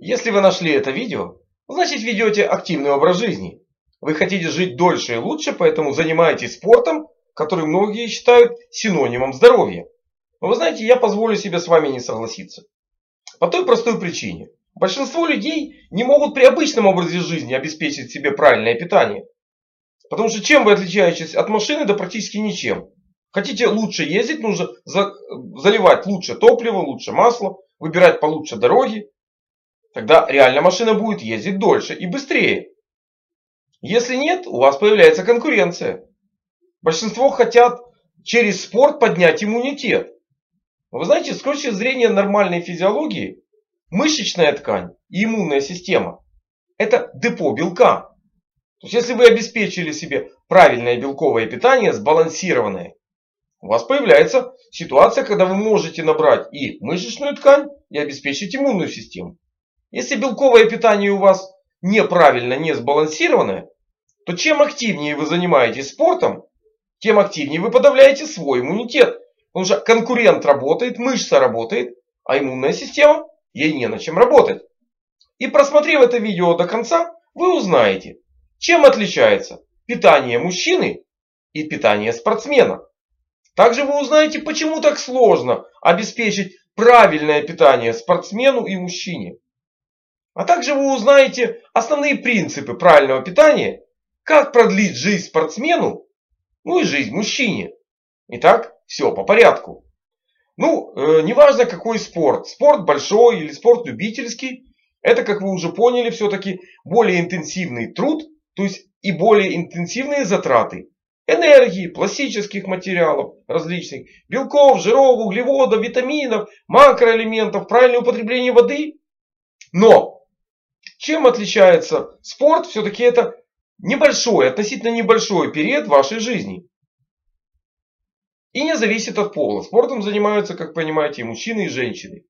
Если вы нашли это видео, значит ведете активный образ жизни. Вы хотите жить дольше и лучше, поэтому занимаетесь спортом, который многие считают синонимом здоровья. Но вы знаете, я позволю себе с вами не согласиться. По той простой причине. Большинство людей не могут при обычном образе жизни обеспечить себе правильное питание. Потому что чем вы отличаетесь от машины? Да практически ничем. Хотите лучше ездить, нужно заливать лучше топливо, лучше масло, выбирать получше дороги. Тогда реально машина будет ездить дольше и быстрее. Если нет, у вас появляется конкуренция. Большинство хотят через спорт поднять иммунитет. Но вы знаете, с точки зрения нормальной физиологии, мышечная ткань и иммунная система – это депо белка. То есть, если вы обеспечили себе правильное белковое питание, сбалансированное, у вас появляется ситуация, когда вы можете набрать и мышечную ткань, и обеспечить иммунную систему. Если белковое питание у вас неправильно, не сбалансированное, то чем активнее вы занимаетесь спортом, тем активнее вы подавляете свой иммунитет. Потому что конкурент работает, мышца работает, а иммунная система, ей не на чем работать. И просмотрев это видео до конца, вы узнаете, чем отличается питание мужчины и питание спортсмена. Также вы узнаете, почему так сложно обеспечить правильное питание спортсмену и мужчине. А также вы узнаете основные принципы правильного питания, как продлить жизнь спортсмену, ну и жизнь мужчине. Итак, все по порядку. Неважно какой спорт. Спорт большой или спорт любительский. Это, как вы уже поняли, все-таки более интенсивный труд, то есть и более интенсивные затраты энергии, пластических материалов различных, белков, жиров, углеводов, витаминов, макроэлементов, правильное употребление воды. Но чем отличается спорт? Все-таки это небольшой, относительно небольшой период вашей жизни. И не зависит от пола. Спортом занимаются, как понимаете, и мужчины, и женщины.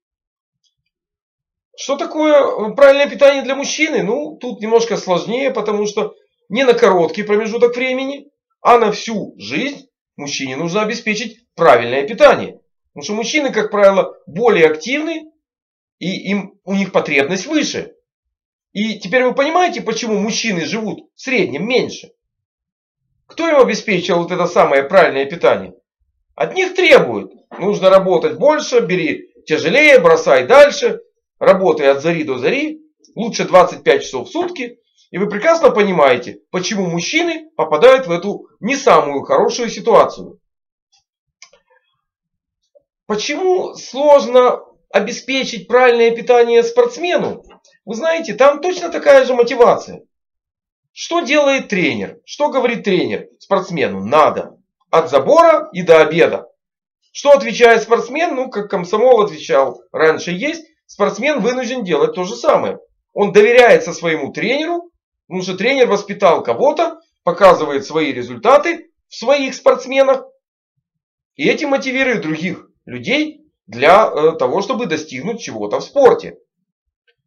Что такое правильное питание для мужчины? Тут немножко сложнее, потому что не на короткий промежуток времени, а на всю жизнь мужчине нужно обеспечить правильное питание. Потому что мужчины, как правило, более активны, и у них потребность выше. И теперь вы понимаете, почему мужчины живут в среднем меньше? Кто им обеспечил вот это самое правильное питание? От них требуют. Нужно работать больше, бери тяжелее, бросай дальше. Работай от зари до зари. Лучше 25 часов в сутки. И вы прекрасно понимаете, почему мужчины попадают в эту не самую хорошую ситуацию. Почему сложно обеспечить правильное питание спортсмену? Вы знаете, там точно такая же мотивация. Что делает тренер? Что говорит тренер спортсмену? Надо. От забора и до обеда. Что отвечает спортсмен? Как Комсомол отвечал раньше есть. Спортсмен вынужден делать то же самое. Он доверяется своему тренеру. Потому что тренер воспитал кого-то. Показывает свои результаты в своих спортсменах. И этим мотивирует других людей для того, чтобы достигнуть чего-то в спорте.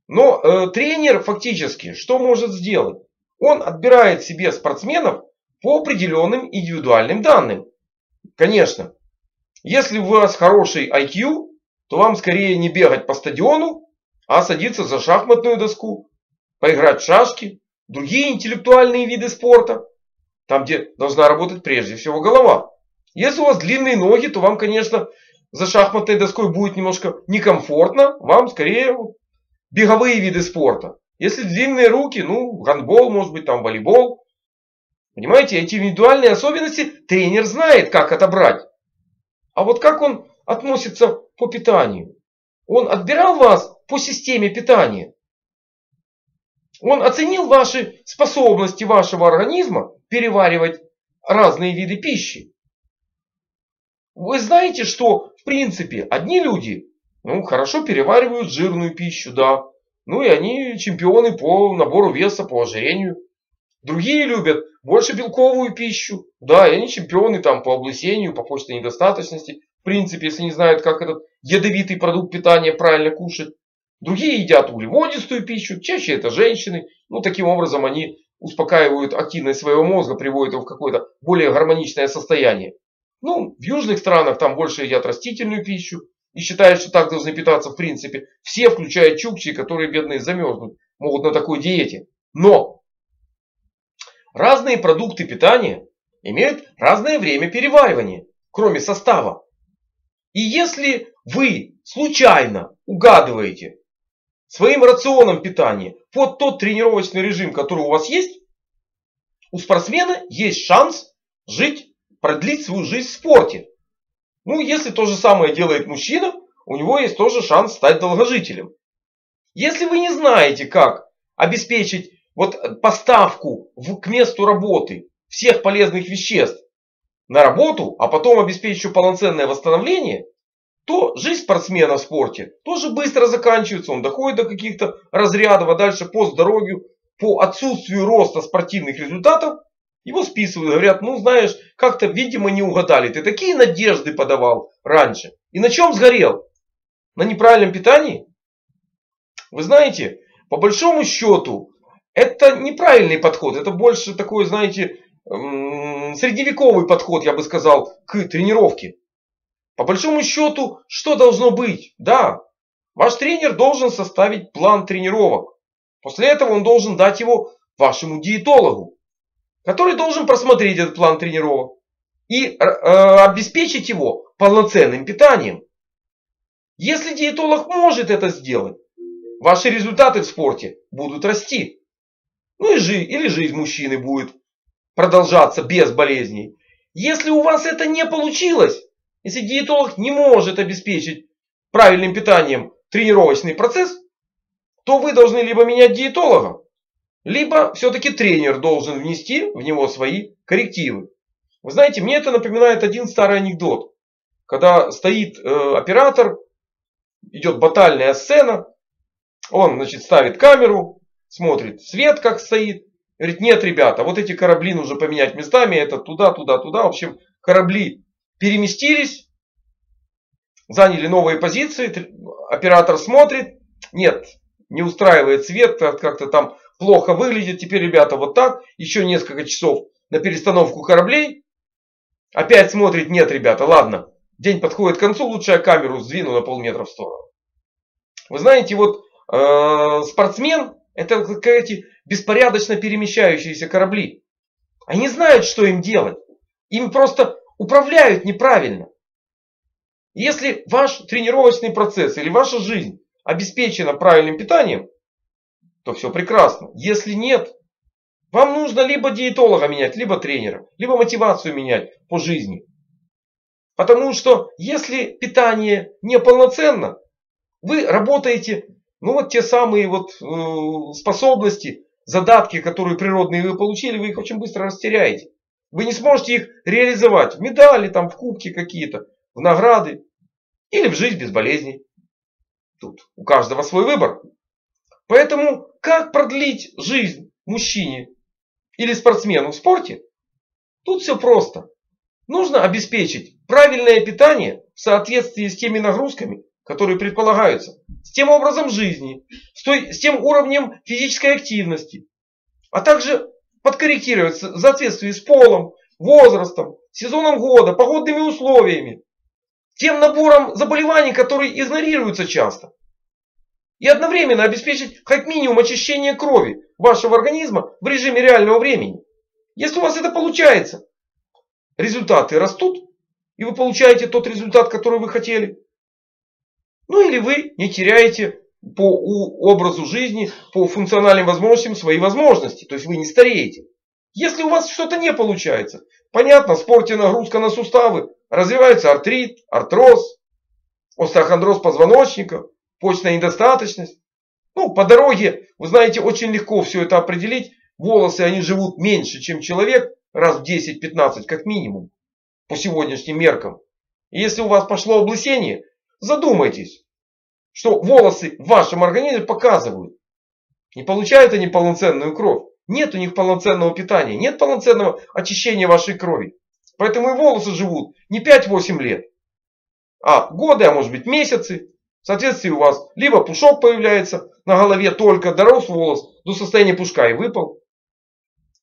Но тренер фактически что может сделать? Он отбирает себе спортсменов по определенным индивидуальным данным. Конечно, если у вас хороший IQ, то вам скорее не бегать по стадиону, а садиться за шахматную доску, поиграть в шашки, другие интеллектуальные виды спорта, там, где должна работать прежде всего голова. Если у вас длинные ноги, то вам, конечно, за шахматной доской будет немножко некомфортно. Вам скорее беговые виды спорта. Если длинные руки, гандбол, может быть, там волейбол. Понимаете, эти индивидуальные особенности тренер знает, как отобрать. А вот как он относится по питанию? Он отбирал вас по системе питания. Он оценил ваши способности вашего организма переваривать разные виды пищи. Вы знаете, что в принципе одни люди хорошо переваривают жирную пищу, да. И они чемпионы по набору веса, по ожирению. Другие любят больше белковую пищу, да. И они чемпионы по облысению, по почечной недостаточности. В принципе, если не знают, как этот ядовитый продукт питания правильно кушать. Другие едят углеводистую пищу. Чаще это женщины. Таким образом они успокаивают активность своего мозга, приводят его в какое-то более гармоничное состояние. В южных странах там больше едят растительную пищу. и считает, что так должны питаться в принципе все, включая чукчи, которые бедные замерзнут, могут на такой диете. Но разные продукты питания имеют разное время переваривания, кроме состава. И если вы случайно угадываете своим рационом питания под тот тренировочный режим, который у вас есть, у спортсмена есть шанс жить, продлить свою жизнь в спорте. Ну, если то же самое делает мужчина, у него есть тоже шанс стать долгожителем. Если вы не знаете, как обеспечить вот поставку к месту работы всех полезных веществ на работу, а потом обеспечить еще полноценное восстановление, то жизнь спортсмена в спорте тоже быстро заканчивается. Он доходит до каких-то разрядов, а дальше по здоровью, по отсутствию роста спортивных результатов, его списывают, говорят, ну знаешь, как-то, видимо, не угадали. Ты такие надежды подавал раньше. И на чем сгорел? На неправильном питании? Вы знаете, по большому счету, это неправильный подход. Это больше такой, знаете, средневековый подход, я бы сказал, к тренировке. По большому счету, что должно быть? Да, ваш тренер должен составить план тренировок. После этого он должен дать его вашему диетологу, который должен просмотреть этот план тренировок и обеспечить его полноценным питанием. Если диетолог может это сделать, ваши результаты в спорте будут расти. Ну или жизнь мужчины будет продолжаться без болезней. Если у вас это не получилось, если диетолог не может обеспечить правильным питанием тренировочный процесс, то вы должны либо менять диетолога, либо все-таки тренер должен внести в него свои коррективы. Вы знаете, мне это напоминает один старый анекдот. Когда стоит оператор, идет батальная сцена, он, значит, ставит камеру, смотрит свет как стоит. Говорит, нет, ребята, вот эти корабли нужно поменять местами, это туда, туда, туда. В общем, корабли переместились, заняли новые позиции, оператор смотрит, нет, не устраивает свет, как-то там плохо выглядит. Теперь, ребята, вот так. Еще несколько часов на перестановку кораблей. Опять смотрит. Нет, ребята, ладно. День подходит к концу. Лучше я камеру сдвину на полметра в сторону. Вы знаете, вот спортсмен — это эти беспорядочно перемещающиеся корабли. Они знают, что им делать. Им просто управляют неправильно. Если ваш тренировочный процесс или ваша жизнь обеспечена правильным питанием, то все прекрасно. Если нет, вам нужно либо диетолога менять, либо тренера, либо мотивацию менять по жизни. Потому что если питание неполноценно, вы работаете, ну вот те самые вот способности, задатки, которые природные вы получили, вы их очень быстро растеряете. Вы не сможете их реализовать в медали, там, в кубки какие-то, в награды или в жизнь без болезней. Тут у каждого свой выбор. Поэтому как продлить жизнь мужчине или спортсмену в спорте? Тут все просто. Нужно обеспечить правильное питание в соответствии с теми нагрузками, которые предполагаются, с тем образом жизни, с тем уровнем физической активности, а также подкорректировать в соответствии с полом, возрастом, сезоном года, погодными условиями, тем набором заболеваний, которые игнорируются часто. И одновременно обеспечить как минимум очищение крови вашего организма в режиме реального времени. Если у вас это получается, результаты растут, и вы получаете тот результат, который вы хотели. Ну или вы не теряете по образу жизни, по функциональным возможностям свои возможности. То есть вы не стареете. Если у вас что-то не получается, понятно, в спорте нагрузка на суставы, развивается артрит, артроз, остеохондроз позвоночника, почечная недостаточность. Ну, по дороге, вы знаете, очень легко все это определить. Волосы, они живут меньше, чем человек. Раз в 10-15, как минимум. По сегодняшним меркам. И если у вас пошло облысение, задумайтесь, что волосы в вашем организме показывают. Не получают они полноценную кровь. Нет у них полноценного питания. Нет полноценного очищения вашей крови. Поэтому и волосы живут не 5-8 лет, а годы, а может быть месяцы. В соответствии у вас либо пушок появляется на голове, только дорос волос до состояния пушка и выпал.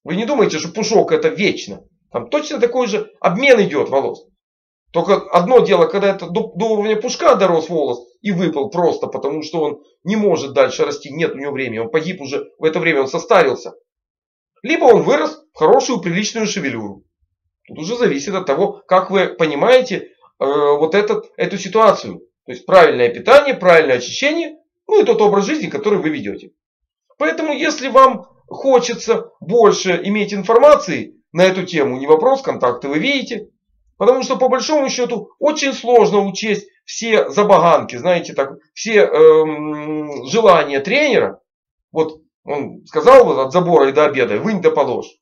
Вы не думаете, что пушок это вечно. Там точно такой же обмен идет волос. Только одно дело, когда это до уровня пушка дорос волос и выпал просто потому, что он не может дальше расти, нет у него времени, он погиб уже, в это время он состарился. Либо он вырос в хорошую, приличную шевелюру. Тут уже зависит от того, как вы понимаете вот эту ситуацию. То есть правильное питание, правильное очищение, ну и тот образ жизни, который вы ведете. Поэтому если вам хочется больше иметь информации на эту тему, не вопрос, контакты вы видите. Потому что по большому счету очень сложно учесть все забаганки, знаете, так, все желания тренера. Вот он сказал вот от забора и до обеда, вынь да положь.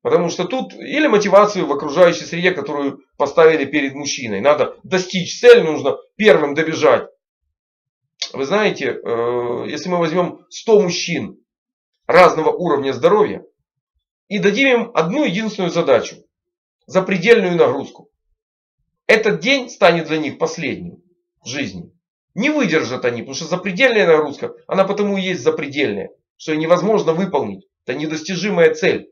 Потому что тут или мотивацию в окружающей среде, которую поставили перед мужчиной. Надо достичь цель, нужно первым добежать. Вы знаете, если мы возьмем 100 мужчин разного уровня здоровья и дадим им одну единственную задачу. Запредельную нагрузку. Этот день станет для них последним в жизни. Не выдержат они, потому что запредельная нагрузка, она потому и есть запредельная, что невозможно выполнить. Это недостижимая цель.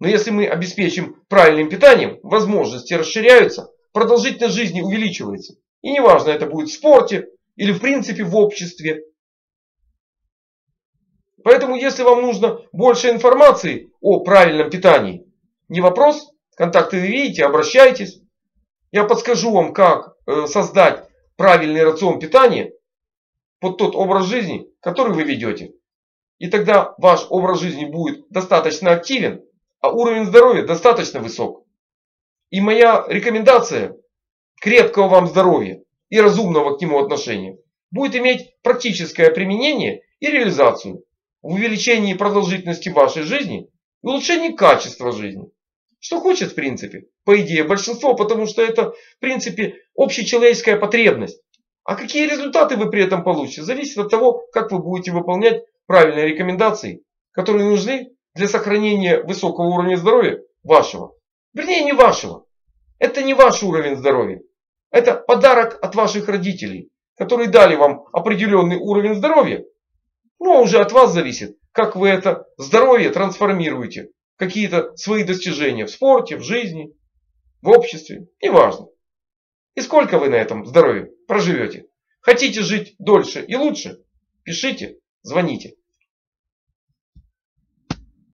Но если мы обеспечим правильным питанием, возможности расширяются, продолжительность жизни увеличивается. И неважно, это будет в спорте или в принципе в обществе. Поэтому если вам нужно больше информации о правильном питании, не вопрос. Контакты вы видите, обращайтесь. Я подскажу вам, как создать правильный рацион питания под тот образ жизни, который вы ведете. И тогда ваш образ жизни будет достаточно активен, а уровень здоровья достаточно высок. И моя рекомендация крепкого вам здоровья и разумного к нему отношения будет иметь практическое применение и реализацию в увеличении продолжительности вашей жизни и улучшении качества жизни. Что хочет, в принципе, по идее, большинство, потому что это, в принципе, общечеловеческая потребность. А какие результаты вы при этом получите, зависит от того, как вы будете выполнять правильные рекомендации, которые нужны для сохранения высокого уровня здоровья вашего. Вернее, не вашего. Это не ваш уровень здоровья. Это подарок от ваших родителей, которые дали вам определенный уровень здоровья. Но уже от вас зависит, как вы это здоровье трансформируете. Какие-то свои достижения в спорте, в жизни, в обществе. Неважно. И сколько вы на этом здоровье проживете. Хотите жить дольше и лучше? Пишите, звоните.